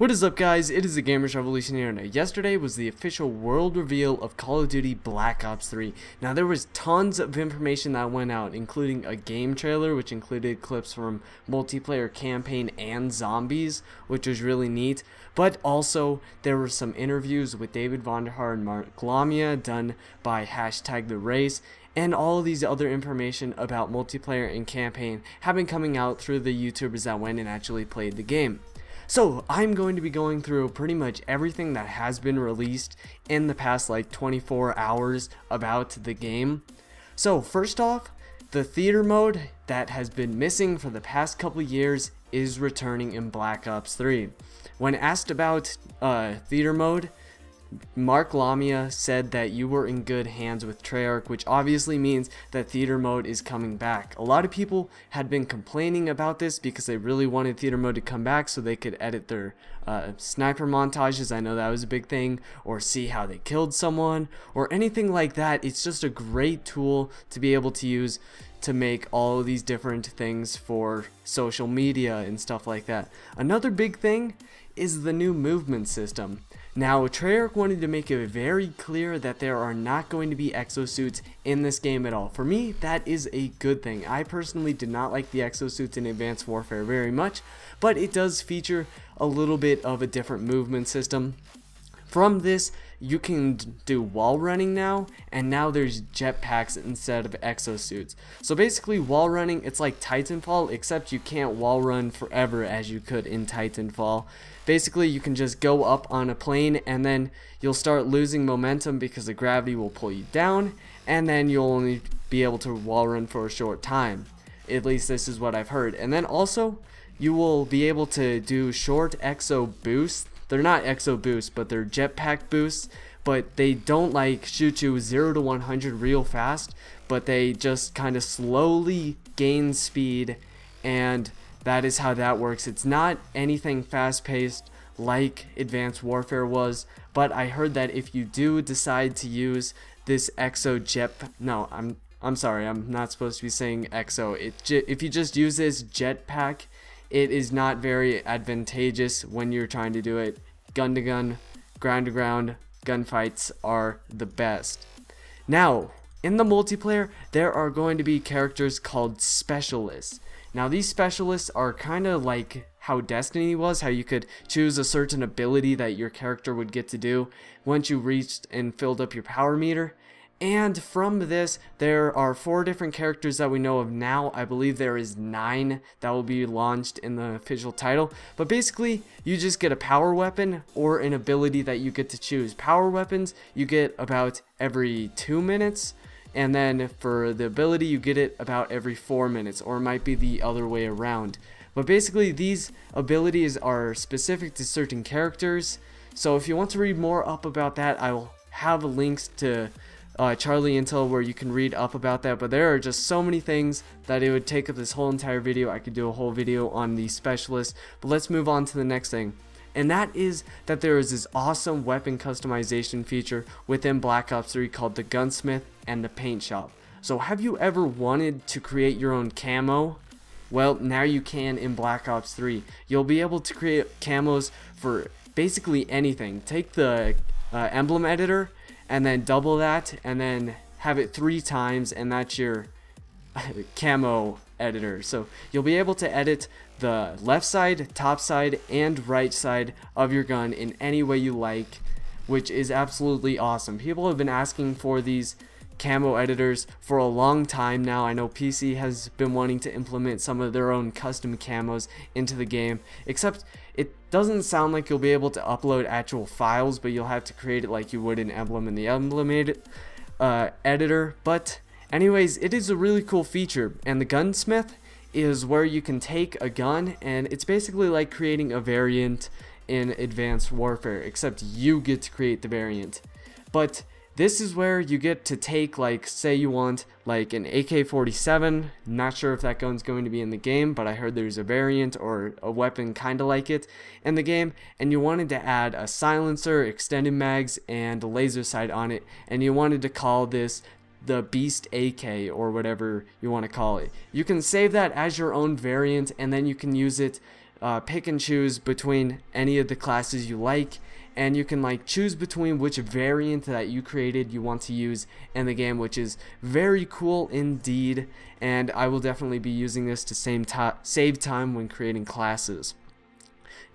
What is up, guys? It is the Gamerz Revolution here. Now, yesterday was the official world reveal of Call of Duty Black Ops 3. Now, there was tons of information that went out, including a game trailer, which included clips from multiplayer campaign and zombies, which was really neat. But also, there were some interviews with David Vonderhaar and Mark Lamia done by #TheRace. And all of these other information about multiplayer and campaign have been coming out through the YouTubers that went and actually played the game. So I'm going to be going through pretty much everything that has been released in the past like 24 hours about the game. So first off, the theater mode that has been missing for the past couple years is returning in Black Ops 3. When asked about theater mode, Mark Lamia said that you were in good hands with Treyarch, which obviously means that theater mode is coming back. A lot of people had been complaining about this because they really wanted theater mode to come back so they could edit their sniper montages. I know that was a big thing, or see how they killed someone or anything like that. It's just a great tool to be able to use to make all of these different things for social media and stuff like that. Another big thing is the new movement system. Now, Treyarch wanted to make it very clear that there are not going to be exosuits in this game at all. For me, that is a good thing. I personally did not like the exosuits in Advanced Warfare very much, but it does feature a little bit of a different movement system. From this, you can do wall running now, and now there's jetpacks instead of exosuits. So basically, wall running, it's like Titanfall, except you can't wall run forever as you could in Titanfall. Basically, you can just go up on a plane, and then you'll start losing momentum because the gravity will pull you down, and then you'll only be able to wall run for a short time. At least this is what I've heard. And then also, you will be able to do short exo boosts. They're not exo boosts, but they're jetpack boosts, but they don't like shoot you 0 to 100 real fast, but they just kind of slowly gain speed, and that is how that works. It's not anything fast-paced like Advanced Warfare was, but I heard that if you do decide to use this exo jet... No, I'm sorry, I'm not supposed to be saying exo. If you just use this jetpack, it is not very advantageous when you're trying to do it. Gun to gun, ground to ground, gunfights are the best. Now, in the multiplayer, there are going to be characters called specialists. Now, these specialists are kind of like how Destiny was, how you could choose a certain ability that your character would get to do once you reached and filled up your power meter. And from this, there are 4 different characters that we know of now. I believe there is 9 that will be launched in the official title. But basically, you just get a power weapon or an ability that you get to choose. Power weapons, you get about every 2 minutes. And then for the ability, you get it about every 4 minutes. Or it might be the other way around. But basically, these abilities are specific to certain characters. So if you want to read more up about that, I will have links to... Charlie Intel, where you can read up about that, but there are just so many things that it would take up this whole entire video. I could do a whole video on the specialist, but let's move on to the next thing, and that is that there is this awesome weapon customization feature within Black Ops 3 called the Gunsmith and the Paint Shop. So have you ever wanted to create your own camo? Well, now you can in Black Ops 3. You'll be able to create camos for basically anything. Take the emblem editor and then double that, and then have it 3 times, and that's your camo editor. So you'll be able to edit the left side, top side, and right side of your gun in any way you like, which is absolutely awesome. People have been asking for these camo editors for a long time now. I know PC has been wanting to implement some of their own custom camos into the game, except it doesn't sound like you'll be able to upload actual files, but you'll have to create it like you would an emblem in the emblem editor. But anyways, it is a really cool feature, and the Gunsmith is where you can take a gun, and it's basically like creating a variant in Advanced Warfare, except you get to create the variant. But this is where you get to take, like, say you want like an AK-47. Not sure if that gun's going to be in the game, but I heard there's a variant or a weapon kind of like it in the game, and you wanted to add a silencer, extended mags, and a laser sight on it, and you wanted to call this the Beast AK or whatever you want to call it. You can save that as your own variant, and then you can use it pick and choose between any of the classes you like, and you can like choose between which variant that you created you want to use in the game, which is very cool indeed. And I will definitely be using this to save time when creating classes.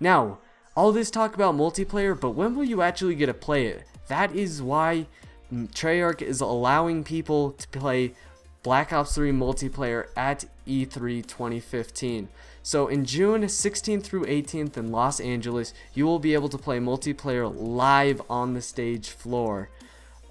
Now, all this talk about multiplayer, but when will you actually get to play it? That is why Treyarch is allowing people to play Black Ops 3 multiplayer at E3 2015. So in June 16th through 18th in Los Angeles, you will be able to play multiplayer live on the stage floor.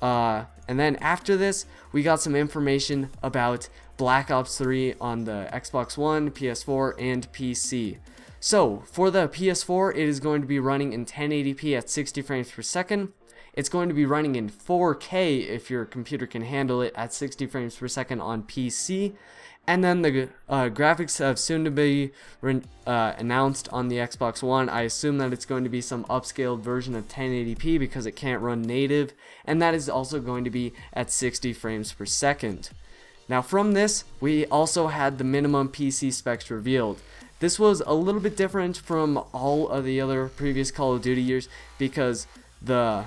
And then after this, we got some information about Black Ops 3 on the Xbox One, PS4, and PC. So for the PS4, it is going to be running in 1080p at 60 frames per second. It's going to be running in 4K if your computer can handle it at 60 frames per second on PC. And then the graphics have soon to be announced on the Xbox One. I assume that it's going to be some upscaled version of 1080p because it can't run native. And that is also going to be at 60 frames per second. Now from this, we also had the minimum PC specs revealed. This was a little bit different from all of the other previous Call of Duty years because the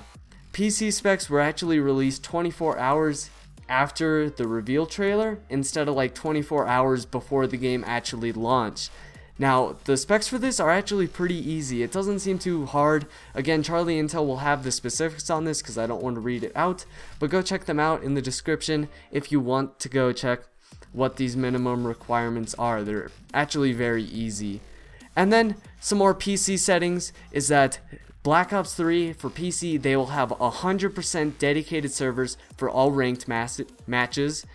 PC specs were actually released 24 hours after the reveal trailer instead of like 24 hours before the game actually launched. Now, the specs for this are actually pretty easy. It doesn't seem too hard. Again, Charlie Intel will have the specifics on this because I don't want to read it out, but go check them out in the description if you want to go check what these minimum requirements are. They're actually very easy. And then some more PC settings is that Black Ops 3 for PC, they will have 100% dedicated servers for all ranked matches,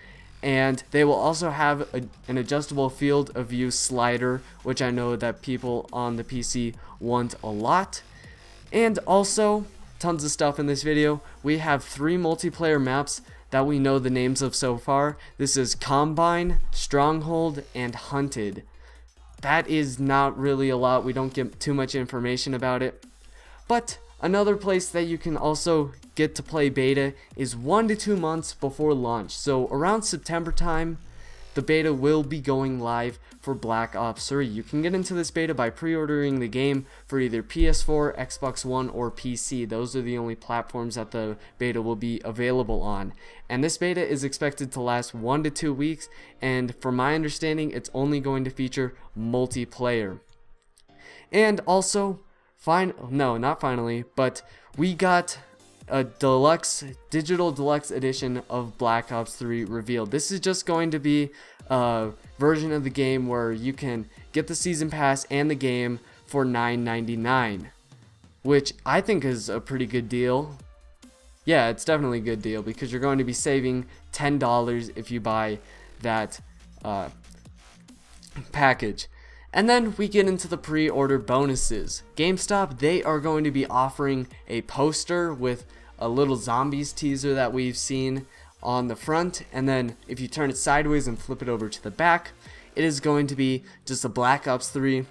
and they will also have an adjustable field of view slider, which I know that people on the PC want a lot. And also, tons of stuff in this video. We have 3 multiplayer maps that we know the names of so far. This is Combine, Stronghold, and Hunted. That is not really a lot. We don't get too much information about it. But another place that you can also get to play beta is 1 to 2 months before launch. So around September time, the beta will be going live for Black Ops 3. You can get into this beta by pre-ordering the game for either PS4, Xbox One, or PC. Those are the only platforms that the beta will be available on. And this beta is expected to last 1 to 2 weeks, and from my understanding, it's only going to feature multiplayer. And also, but we got a digital deluxe edition of Black Ops 3 revealed. This is just going to be a version of the game where you can get the season pass and the game for $9.99, which I think is a pretty good deal. Yeah, it's definitely a good deal because you're going to be saving $10 if you buy that package. And then we get into the pre-order bonuses. GameStop, they are going to be offering a poster with a little zombies teaser that we've seen on the front. And then if you turn it sideways and flip it over to the back, it is going to be just a Black Ops 3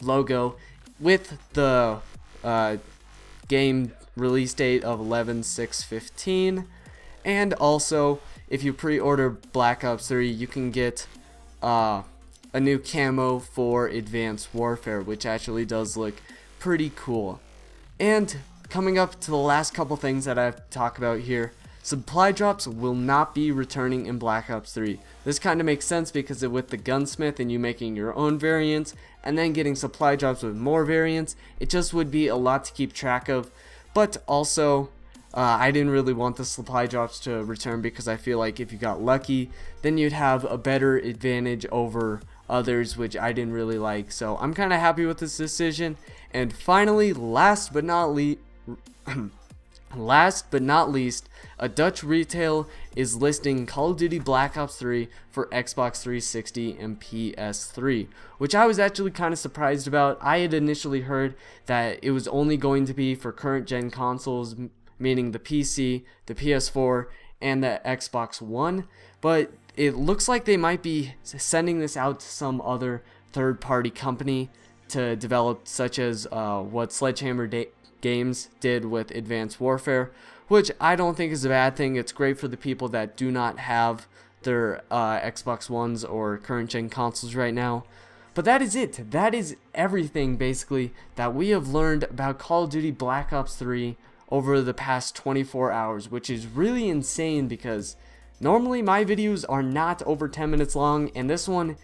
logo with the game release date of 11/6/15. And also, if you pre-order Black Ops 3, you can get a new camo for Advanced Warfare, which actually does look pretty cool. And coming up to the last couple things that I have to talk about here, supply drops will not be returning in Black Ops 3. This kind of makes sense because with the Gunsmith and you making your own variants and then getting supply drops with more variants, it just would be a lot to keep track of. But also, I didn't really want the supply drops to return because I feel like if you got lucky, then you'd have a better advantage over others, which I didn't really like. So I'm kind of happy with this decision. And finally, last but not least, a Dutch retail is listing Call of Duty Black Ops 3 for Xbox 360 and PS3, which I was actually kind of surprised about. I had initially heard that it was only going to be for current gen consoles, meaning the PC, the PS4, and the Xbox One, but it looks like they might be sending this out to some other third-party company to develop, such as what Sledgehammer Games did with Advanced Warfare, which I don't think is a bad thing. It's great for the people that do not have their Xbox Ones or current-gen consoles right now. But that is it. That is everything, basically, that we have learned about Call of Duty Black Ops 3 over the past 24 hours, which is really insane because normally my videos are not over 10 minutes long, and this one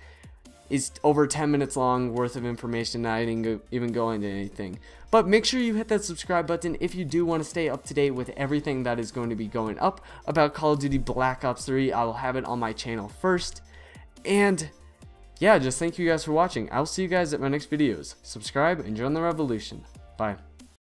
is over 10 minutes long worth of information, not even going to anything. But make sure you hit that subscribe button if you do want to stay up to date with everything that is going to be going up about Call of Duty Black Ops 3. I will have it on my channel first. And yeah, just thank you guys for watching. I'll see you guys at my next videos. Subscribe and join the revolution. Bye.